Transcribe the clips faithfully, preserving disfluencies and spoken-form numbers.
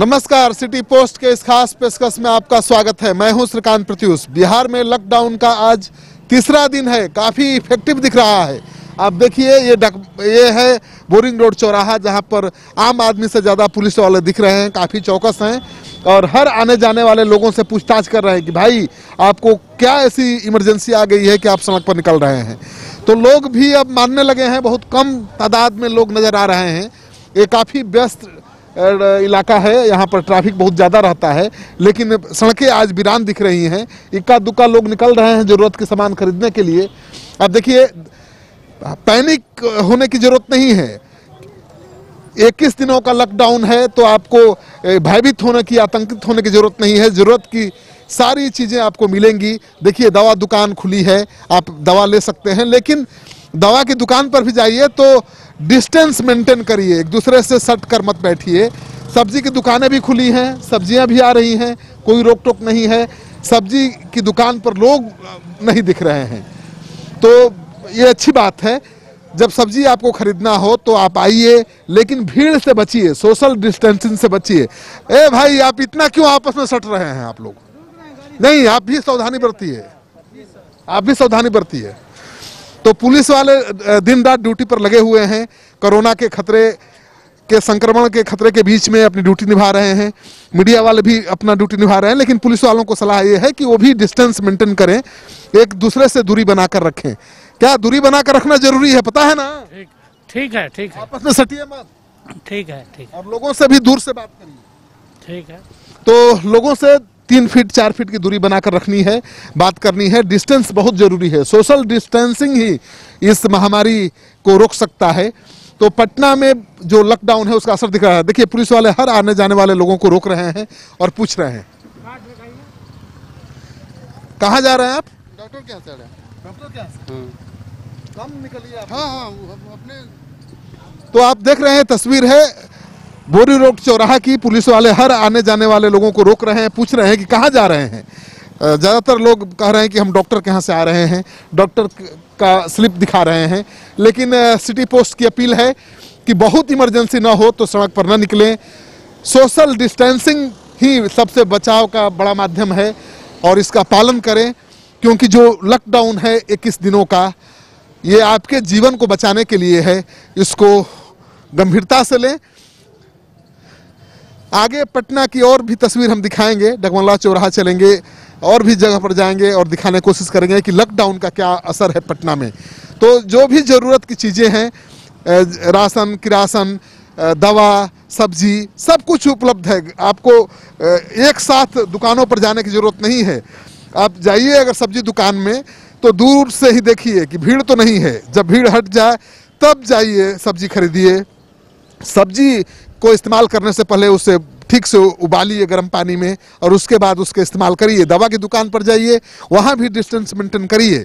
नमस्कार, city post के इस खास पेशकश में आपका स्वागत है। मैं हूं श्रीकांत प्रत्युष। बिहार में लॉकडाउन का आज तीसरा दिन है, काफ़ी इफेक्टिव दिख रहा है। आप देखिए, ये डग ये है बोरिंग रोड चौराहा, जहां पर आम आदमी से ज़्यादा पुलिस वाले दिख रहे हैं, काफ़ी चौकस हैं और हर आने जाने वाले लोगों से पूछताछ कर रहे हैं कि भाई आपको क्या ऐसी इमरजेंसी आ गई है कि आप सड़क पर निकल रहे हैं। तो लोग भी अब मानने लगे हैं, बहुत कम तादाद में लोग नज़र आ रहे हैं। ये काफ़ी व्यस्त इलाका है, यहाँ पर ट्रैफिक बहुत ज़्यादा रहता है, लेकिन सड़कें आज वीरान दिख रही हैं। इक्का दुक्का लोग निकल रहे हैं ज़रूरत के सामान खरीदने के लिए। अब देखिए, पैनिक होने की ज़रूरत नहीं है। इक्कीस दिनों का लॉकडाउन है तो आपको भयभीत होने की, आतंकित होने की ज़रूरत नहीं है। ज़रूरत की सारी चीज़ें आपको मिलेंगी। देखिए, दवा दुकान खुली है, आप दवा ले सकते हैं, लेकिन दवा की दुकान पर भी जाइए तो डिस्टेंस मेंटेन करिए, एक दूसरे से सट कर मत बैठिए। सब्जी की दुकानें भी खुली हैं, सब्जियां भी आ रही हैं, कोई रोक टोक नहीं है। सब्जी की दुकान पर लोग नहीं दिख रहे हैं, तो ये अच्छी बात है। जब सब्जी आपको खरीदना हो तो आप आइए, लेकिन भीड़ से बचिए, सोशल डिस्टेंसिंग से बचिए। ए भाई, आप इतना क्यों आपस में सट रहे हैं आप लोग? नहीं, आप भी सावधानी बरतिए, आप भी सावधानी बरतिए। तो पुलिस वाले दिन रात ड्यूटी पर लगे हुए हैं, कोरोना के खतरे के संक्रमण के खतरे के बीच में अपनी ड्यूटी निभा रहे हैं। मीडिया वाले भी अपना ड्यूटी निभा रहे हैं, लेकिन पुलिस वालों को सलाह ये है कि वो भी डिस्टेंस मेंटेन करें, एक दूसरे से दूरी बनाकर रखें। क्या दूरी बनाकर रखना जरूरी है, पता है ना? ठीक ठीक है, ठीक है, आपस में सटिए मत। ठीक है, ठीक। और लोगों से भी दूर से बात करिए। ठीक है, तो लोगों से तीन फीट चार फीट की दूरी बनाकर रखनी है, बात करनी है। डिस्टेंस बहुत ज़रूरी है, सोशल डिस्टेंसिंग ही इस महामारी को रोक सकता है। तो पटना में जो लॉकडाउन है उसका असर दिख रहा है। देखिए, पुलिस वाले हर आने जाने वाले लोगों को रोक रहे हैं और पूछ रहे हैं कहाँ जा रहे हैं आप? डॉक्टर क्या चल रहे हैं? डॉक्टर क्या कम निकलिए आप। हाँ हाँ, अपने। तो आप देख रहे हैं, तस्वीर है बोरिंग रोड चौराहा की। पुलिस वाले हर आने जाने वाले लोगों को रोक रहे हैं, पूछ रहे हैं कि कहाँ जा रहे हैं। ज़्यादातर लोग कह रहे हैं कि हम डॉक्टर के यहाँ से आ रहे हैं, डॉक्टर का स्लिप दिखा रहे हैं। लेकिन सिटी पोस्ट की अपील है कि बहुत इमरजेंसी ना हो तो सड़क पर ना निकलें। सोशल डिस्टेंसिंग ही सबसे बचाव का बड़ा माध्यम है और इसका पालन करें, क्योंकि जो लॉकडाउन है इक्कीस दिनों का, ये आपके जीवन को बचाने के लिए है। इसको गंभीरता से लें। आगे पटना की और भी तस्वीर हम दिखाएंगे, डगमला चौराहा चलेंगे, और भी जगह पर जाएंगे और दिखाने की कोशिश करेंगे कि लॉकडाउन का क्या असर है पटना में। तो जो भी ज़रूरत की चीज़ें हैं, राशन किरासन, दवा, सब्जी, सब कुछ उपलब्ध है। आपको एक साथ दुकानों पर जाने की ज़रूरत नहीं है। आप जाइए अगर सब्जी दुकान में तो दूर से ही देखिए कि भीड़ तो नहीं है। जब भीड़ हट जाए तब जाइए, सब्जी खरीदिए। सब्जी को इस्तेमाल करने से पहले उसे ठीक से उबालिए गर्म पानी में और उसके बाद उसके इस्तेमाल करिए। दवा की दुकान पर जाइए, वहाँ भी डिस्टेंस मेंटेन करिए,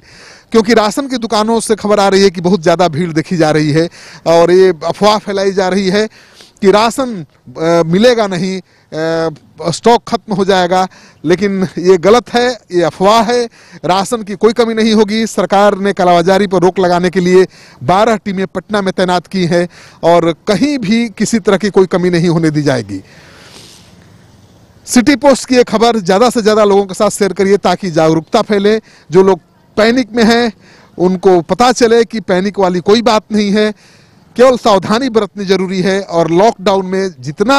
क्योंकि राशन की दुकानों से खबर आ रही है कि बहुत ज़्यादा भीड़ देखी जा रही है और ये अफवाह फैलाई जा रही है कि राशन मिलेगा नहीं, स्टॉक खत्म हो जाएगा। लेकिन ये गलत है, ये अफवाह है। राशन की कोई कमी नहीं होगी। सरकार ने कालाबाजारी पर रोक लगाने के लिए बारह टीमें पटना में तैनात की हैं और कहीं भी किसी तरह की कोई कमी नहीं होने दी जाएगी। सिटी पोस्ट की ये खबर ज़्यादा से ज़्यादा लोगों के साथ शेयर करिए ताकि जागरूकता फैले। जो लोग पैनिक में हैं उनको पता चले कि पैनिक वाली कोई बात नहीं है, केवल सावधानी बरतनी जरूरी है। और लॉकडाउन में जितना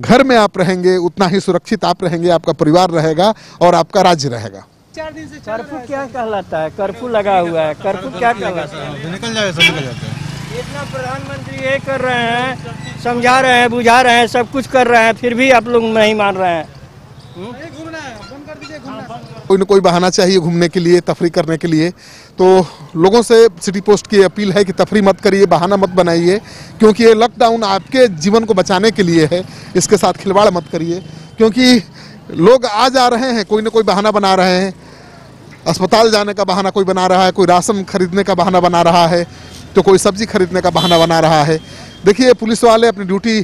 घर में आप रहेंगे उतना ही सुरक्षित आप रहेंगे, आपका परिवार रहेगा और आपका राज्य रहेगा। चार दिन से कर्फ्यू क्या कहलाता है? कर्फ्यू लगा हुआ है, कर्फ्यू क्या कहलाता है? निकल जाए, सब निकल जाते हैं। इतना प्रधानमंत्री ये कर रहे हैं, समझा रहे हैं, बुझा रहे हैं, सब कुछ कर रहे हैं, फिर भी आप लोग नहीं मान रहे हैं। कोई ना कोई बहाना चाहिए घूमने के लिए, तफरी करने के लिए। तो लोगों से सिटी पोस्ट की अपील है कि तफरी मत करिए, बहाना मत बनाइए, क्योंकि ये लॉकडाउन आपके जीवन को बचाने के लिए है। इसके साथ खिलवाड़ मत करिए, क्योंकि लोग आ जा रहे हैं, कोई ना कोई बहाना बना रहे हैं। अस्पताल जाने का बहाना कोई बना रहा है, कोई राशन खरीदने का बहाना बना रहा है, तो कोई सब्जी खरीदने का बहाना बना रहा है। देखिए, पुलिस वाले अपनी ड्यूटी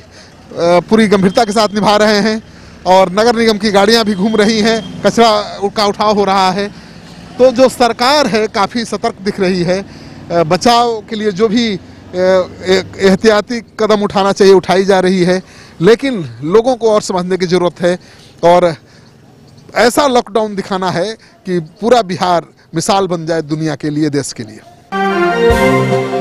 पूरी गंभीरता के साथ निभा रहे हैं और नगर निगम की गाड़ियां भी घूम रही हैं, कचरा का उठाव हो रहा है। तो जो सरकार है काफ़ी सतर्क दिख रही है। बचाव के लिए जो भी एहतियाती कदम उठाना चाहिए उठाई जा रही है। लेकिन लोगों को और समझने की ज़रूरत है और ऐसा लॉकडाउन दिखाना है कि पूरा बिहार मिसाल बन जाए दुनिया के लिए, देश के लिए।